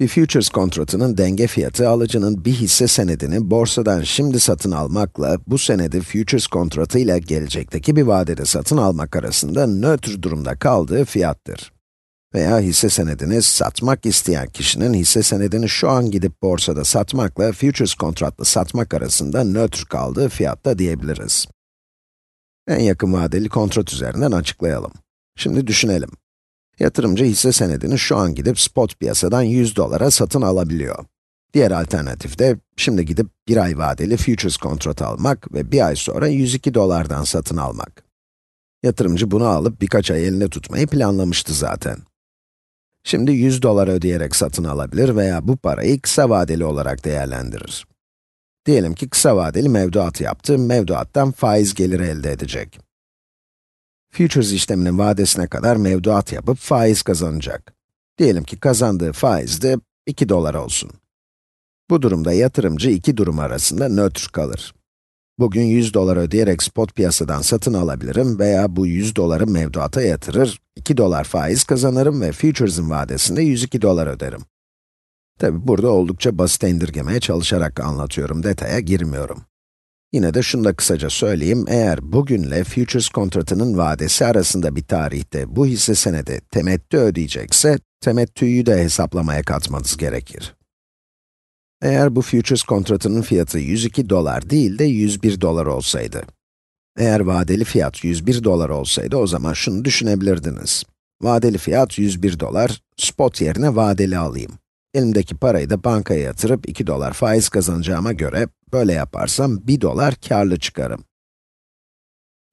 Bir futures kontratının denge fiyatı, alıcının bir hisse senedini borsadan şimdi satın almakla, bu senedi futures kontratıyla gelecekteki bir vadede satın almak arasında nötr durumda kaldığı fiyattır. Veya hisse senedini satmak isteyen kişinin hisse senedini şu an gidip borsada satmakla, futures kontratla satmak arasında nötr kaldığı fiyatta diyebiliriz. En yakın vadeli kontrat üzerinden açıklayalım. Şimdi düşünelim. Yatırımcı hisse senedini şu an gidip spot piyasadan 100 dolara satın alabiliyor. Diğer alternatif de şimdi gidip bir ay vadeli futures kontratı almak ve bir ay sonra 102 dolardan satın almak. Yatırımcı bunu alıp birkaç ay eline tutmayı planlamıştı zaten. Şimdi 100 dolar ödeyerek satın alabilir veya bu parayı kısa vadeli olarak değerlendirir. Diyelim ki kısa vadeli mevduat yaptı, mevduattan faiz geliri elde edecek. Futures işleminin vadesine kadar mevduat yapıp faiz kazanacak. Diyelim ki kazandığı faiz de 2 dolar olsun. Bu durumda yatırımcı iki durum arasında nötr kalır. Bugün 100 dolar ödeyerek spot piyasadan satın alabilirim veya bu 100 doları mevduata yatırır, 2 dolar faiz kazanırım ve futures'ın vadesinde 102 dolar öderim. Tabi burada oldukça basite indirgemeye çalışarak anlatıyorum, detaya girmiyorum. Yine de şunu da kısaca söyleyeyim, eğer bugünle futures kontratının vadesi arasında bir tarihte bu hisse senedi temettü ödeyecekse, temettüyü de hesaplamaya katmanız gerekir. Eğer bu futures kontratının fiyatı 102 dolar değil de 101 dolar olsaydı, eğer vadeli fiyat 101 dolar olsaydı o zaman şunu düşünebilirdiniz. Vadeli fiyat 101 dolar, spot yerine vadeli alayım. Elimdeki parayı da bankaya yatırıp 2 dolar faiz kazanacağıma göre, böyle yaparsam 1 dolar karlı çıkarım.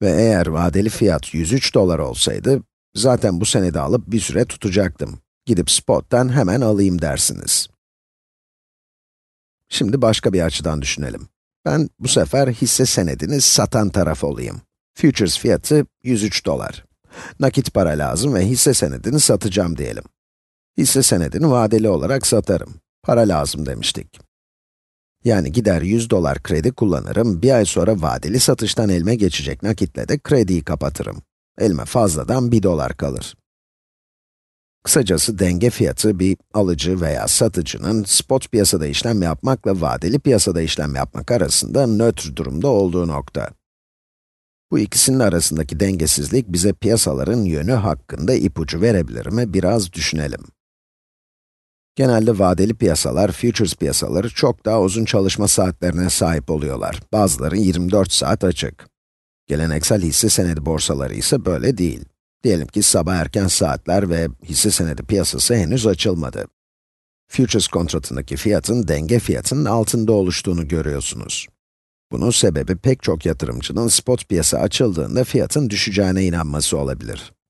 Ve eğer vadeli fiyat 103 dolar olsaydı, zaten bu senedi alıp bir süre tutacaktım. Gidip spot'tan hemen alayım dersiniz. Şimdi başka bir açıdan düşünelim. Ben bu sefer hisse senedini satan taraf olayım. Futures fiyatı 103 dolar. Nakit para lazım ve hisse senedini satacağım diyelim. Hisse senedini vadeli olarak satarım. Para lazım demiştik. Yani gider 100 dolar kredi kullanırım, bir ay sonra vadeli satıştan elime geçecek nakitle de krediyi kapatırım. Elime fazladan 1 dolar kalır. Kısacası denge fiyatı bir alıcı veya satıcının spot piyasada işlem yapmakla vadeli piyasada işlem yapmak arasında nötr durumda olduğu nokta. Bu ikisinin arasındaki dengesizlik bize piyasaların yönü hakkında ipucu verebilir mi? Biraz düşünelim. Genelde vadeli piyasalar, futures piyasaları çok daha uzun çalışma saatlerine sahip oluyorlar. Bazıları 24 saat açık. Geleneksel hisse senedi borsaları ise böyle değil. Diyelim ki sabah erken saatler ve hisse senedi piyasası henüz açılmadı. Futures kontratındaki fiyatın denge fiyatının altında oluştuğunu görüyorsunuz. Bunun sebebi pek çok yatırımcının spot piyasa açıldığında fiyatın düşeceğine inanması olabilir.